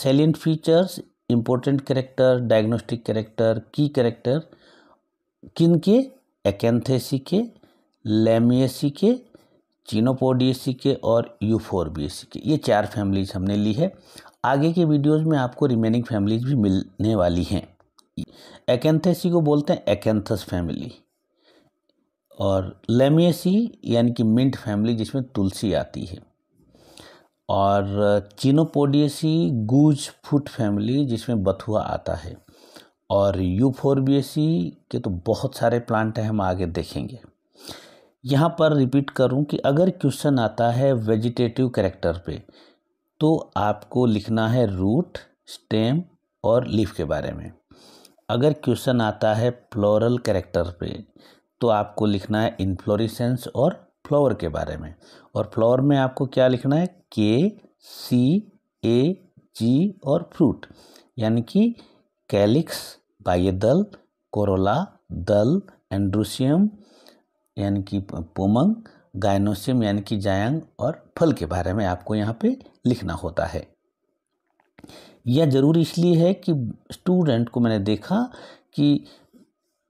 salient features, important character, diagnostic character, key character किन के? Acanthaceae के, Lamiaceae के, Chenopodiaceae के और Euphorbiaceae के। ये चार फैमिलीज हमने ली है। आगे के वीडियोज़ में आपको रिमेनिंग फैमिलीज भी मिलने वाली हैं। Acanthaceae को बोलते हैं Acanthus फैमिली और Lamiaceae यानी कि मिंट फैमिली जिसमें तुलसी आती है और Chenopodiaceae गूज फुट फैमिली जिसमें बथुआ आता है और Euphorbiaceae के तो बहुत सारे प्लांट हैं, हम आगे देखेंगे। यहाँ पर रिपीट करूँ कि अगर क्वेश्चन आता है वेजिटेटिव कैरेक्टर पे तो आपको लिखना है रूट, स्टेम और लीफ के बारे में। अगर क्वेश्चन आता है फ्लोरल कैरेक्टर पे तो आपको लिखना है इन्फ्लोरेसेंस और फ्लावर के बारे में। और फ्लावर में आपको क्या लिखना है? के, सी, ए, जी और फ्रूट यानी कि कैलिक्स, बाह्यदल, कोरोला, दल, एंड्रूसियम यानी कि पोमंग, गायनोसियम यानी कि जायंग और फल के बारे में आपको यहाँ पे लिखना होता है। यह ज़रूरी इसलिए है कि स्टूडेंट को मैंने देखा कि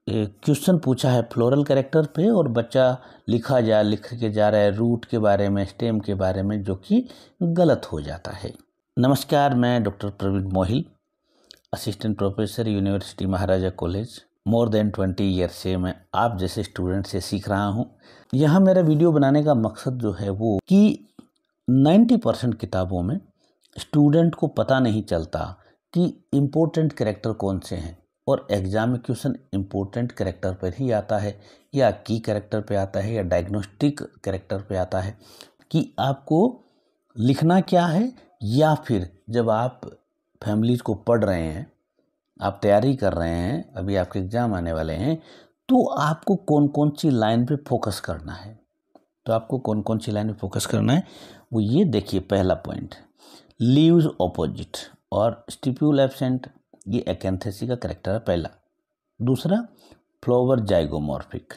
क्वेश्चन पूछा है फ्लोरल कैरेक्टर पे और बच्चा लिख के जा रहा है रूट के बारे में, स्टेम के बारे में, जो कि गलत हो जाता है। नमस्कार, मैं doctor Praveen Mohil, assistant professor university Maharaja college. More than 20 year से मैं आप जैसे स्टूडेंट से सीख रहा हूँ। यहाँ मेरा वीडियो बनाने का मकसद जो है वो कि 90% किताबों में स्टूडेंट को पता नहीं चलता कि इम्पोर्टेंट कैरेक्टर कौन से हैं और एग्ज़ाम में क्वेश्चन इम्पोर्टेंट कैरेक्टर पर ही आता है या की कैरेक्टर पे आता है या डायग्नोस्टिक कैरेक्टर पे आता है कि आपको लिखना क्या है। या फिर जब आप फैमिलीज़ को पढ़ रहे हैं, आप तैयारी कर रहे हैं, अभी आपके एग्ज़ाम आने वाले हैं, तो आपको कौन कौन सी लाइन पे फोकस करना है वो ये देखिए। पहला पॉइंट, लीव्स ऑपोजिट और स्टिप्यूल एब्सेंट, ये Acanthaceae का करेक्टर है पहला। दूसरा, flower zygomorphic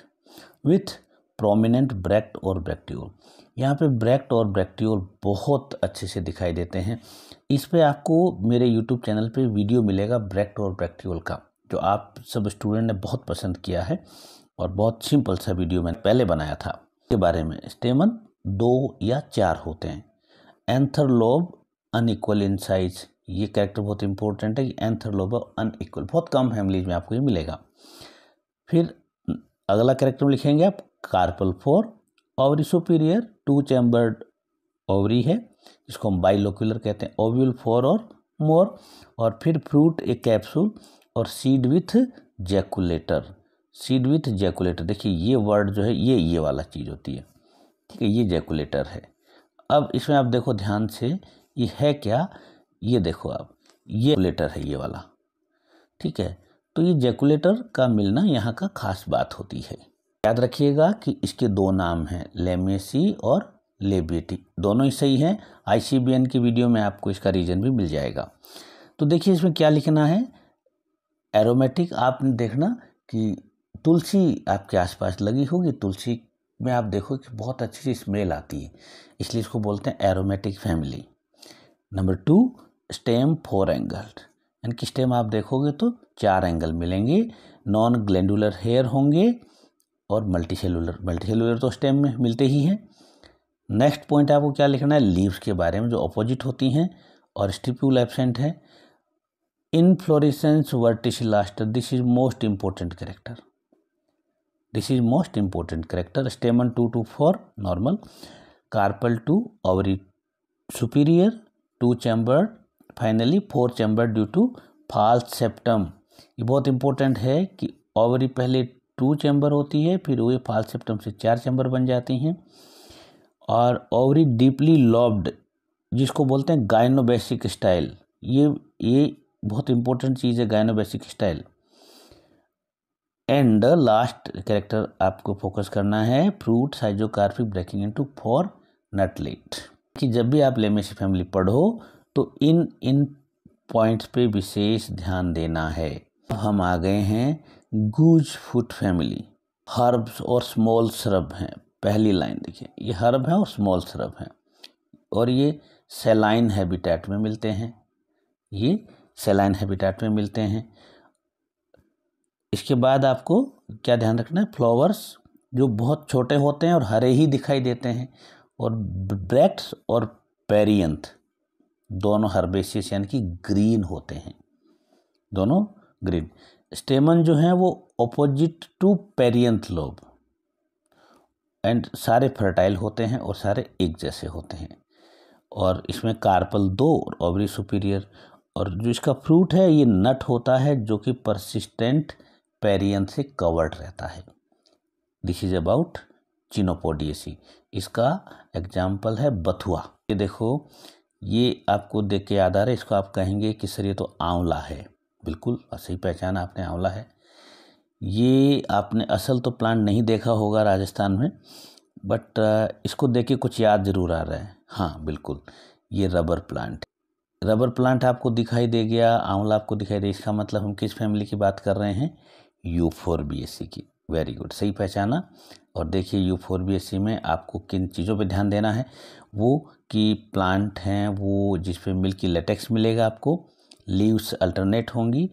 with prominent bract और ब्रैक्टियोल। यहाँ पे ब्रैक्ट और ब्रैक्टियोल बहुत अच्छे से दिखाई देते हैं। इस पे आपको मेरे YouTube चैनल पे वीडियो मिलेगा ब्रैक्ट और ब्रैक्टियोल का, जो आप सब स्टूडेंट ने बहुत पसंद किया है और बहुत सिंपल सा वीडियो मैंने पहले बनाया था के बारे में। स्टेमन 2 या 4 होते हैं। Anther lobe unequal in size, ये कैरेक्टर बहुत इंपॉर्टेंट है कि एंथर लोब अनइक्वल, बहुत कम फैमिलीज में आपको ये मिलेगा। फिर अगला कैरेक्टर में लिखेंगे आप carpel 4, ovary superior, 2 chambered ovary है जिसको हम बाइलोक्यूलर कहते हैं, ओव्यूल 4 और मोर। और फिर फ्रूट एक कैप्सूल और सीड विथ जैकुलेटर, देखिए ये वर्ड जो है ये वाला चीज़ होती है, ठीक है, ये जैकुलेटर है। अब इसमें आप देखो ध्यान से ये है क्या, ये देखो आप, ये जैकुलेटर है ये वाला, ठीक है। तो ये जैकुलेटर का मिलना यहाँ का खास बात होती है। याद रखिएगा कि इसके 2 नाम हैं, Lamiaceae और Labiatae, दोनों ही सही हैं। ICBN की वीडियो में आपको इसका रीजन भी मिल जाएगा। तो देखिए इसमें क्या लिखना है। एरोमेटिक, आपने देखना कि तुलसी आपके आसपास लगी होगी, तुलसी में आप देखो कि बहुत अच्छी सी स्मेल आती है, इसलिए इसको बोलते हैं aromatic family. Number 2, stem 4 angled, इनकी स्टेम आप देखोगे तो 4 एंगल मिलेंगे, नॉन ग्लैंडुलर हेयर होंगे और मल्टीसेलुलर तो स्टेम में मिलते ही हैं। नेक्स्ट पॉइंट आपको क्या लिखना है, लीव्स के बारे में जो ऑपोजिट होती हैं और स्टिप्यूल एब्सेंट है। Inflorescence verticillaster, this is most important character. Stamen 2 to 4 normal, carpel 2, ovary superior, 2 chamber, finally 4 chamber due to false septum. ये बहुत इंपॉर्टेंट है कि ओवरी पहले 2 चैम्बर होती है, फिर वे फाल्स सेप्टम से 4 चैम्बर बन जाती हैं। और ओवरी डीपली लॉब्ड जिसको बोलते हैं गायनोबेसिक स्टाइल, ये बहुत इंपॉर्टेंट चीज़ है gynobasic style. And last character आपको फोकस करना है, fruit schizocarpic breaking into 4 nutlet. कि जब भी आप Lamiaceae फैमिली पढ़ो तो इन पॉइंट्स पे विशेष ध्यान देना है। अब हम आ गए हैं गूज फूट फैमिली, हर्ब्स और स्मॉल श्रब हैं। पहली लाइन देखिए, ये हर्ब है और स्मॉल श्रब हैं और ये सेलाइन हैबिटेट में मिलते हैं। ये सेलाइन हैबिटेट में मिलते हैं। इसके बाद आपको क्या ध्यान रखना है, फ्लावर्स जो बहुत छोटे होते हैं और हरे ही दिखाई देते हैं, और ब्रैक्ट्स और पेरियंथ दोनों हर्बेसियस यानी कि ग्रीन होते हैं, दोनों ग्रीन। स्टेमन जो हैं वो opposite to perianth lobe and सारे फर्टाइल होते हैं और सारे एक जैसे होते हैं। और इसमें कार्पल 2 और ओवरी सुपीरियर। और जो इसका फ्रूट है ये नट होता है जो कि परसिस्टेंट पेरियंथ से कवर्ड रहता है। This is about चिनोपोडियसी। इसका एग्जाम्पल है बथुआ। ये देखो, ये आपको देख के याद आ रहा है, इसको आप कहेंगे कि सर ये तो आंवला है। बिल्कुल सही पहचान आपने, आंवला है। ये आपने असल तो प्लांट नहीं देखा होगा राजस्थान में, बट इसको देख के कुछ याद जरूर आ रहा है। हाँ बिल्कुल, ये रबर प्लांट आपको दिखाई दे गया, आंवला आपको दिखाई दे। इसका मतलब हम किस फैमिली की बात कर रहे हैं, यूफोरबिएसी की। वेरी गुड, सही पहचाना। और देखिए यूफोरबिएसी में आपको किन चीज़ों पे ध्यान देना है, वो कि प्लांट हैं वो जिस पे मिल्क की लेटेक्स मिलेगा आपको, लीव्स अल्टरनेट होंगी,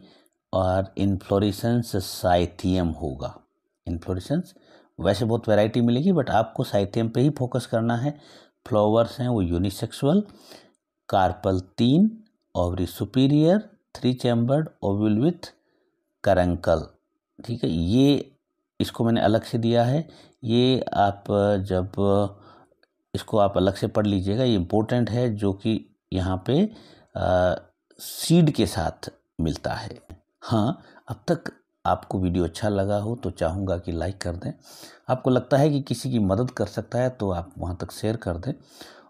और इन्फ्लोरेसेंस साइथियम होगा। इन्फ्लोरेसेंस वैसे बहुत वैरायटी मिलेगी, बट आपको साइथियम पे ही फोकस करना है। फ्लावर्स हैं वो unisexual, carpel 3, ovary superior, 3 chambered, ovule with caruncle. ठीक है, ये इसको मैंने अलग से दिया है, ये आप जब इसको आप अलग से पढ़ लीजिएगा, ये इम्पोर्टेंट है। जो कि यहाँ पे सीड के साथ मिलता है। हाँ, अब तक आपको वीडियो अच्छा लगा हो तो चाहूँगा कि लाइक कर दें। आपको लगता है कि किसी की मदद कर सकता है तो आप वहाँ तक शेयर कर दें,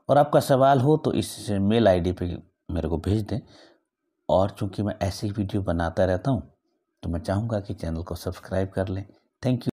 और आपका सवाल हो तो इस मेल आईडी पे मेरे को भेज दें। और चूँकि मैं ऐसे ही वीडियो बनाता रहता हूँ तो मैं चाहूँगा कि चैनल को सब्सक्राइब कर लें। Thank you.